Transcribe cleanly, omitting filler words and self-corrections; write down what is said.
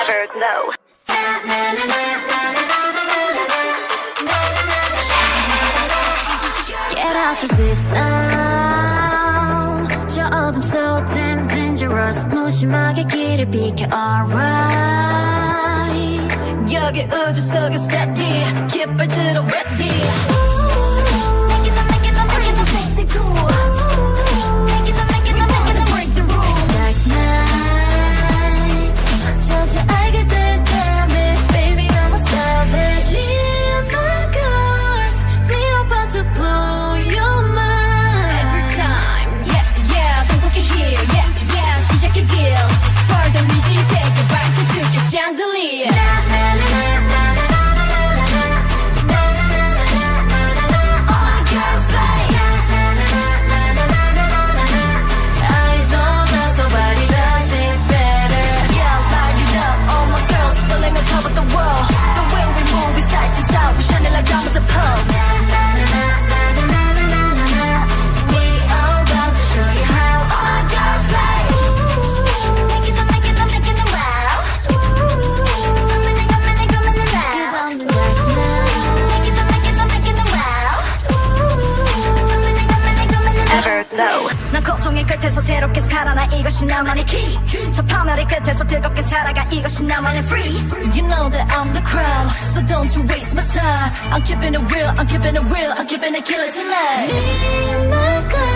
EVERGLOW. Get out your system. 저 어둠 so damn dangerous. 무심하게 길을 비켜, alright. 여기 우주 속에 steady. 깃발 들어 ready. 난 고통의 끝에서 새롭게 살아나 이것이 나만의 키 저 파멸의 끝에서 뜨겁게 살아가 이것이 나만의 free You know that I'm the crowd So don't you waste my time I'm keeping it real, I'm keeping it real I'm keeping it killer tonight